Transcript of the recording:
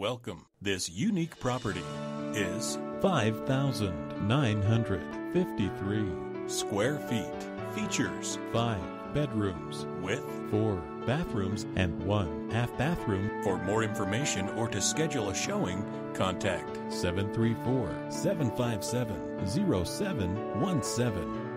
Welcome. This unique property is 5,953 square feet. Features 5 bedrooms with 4 bathrooms and 1 half bathroom. For more information or to schedule a showing, contact 734-757-0717.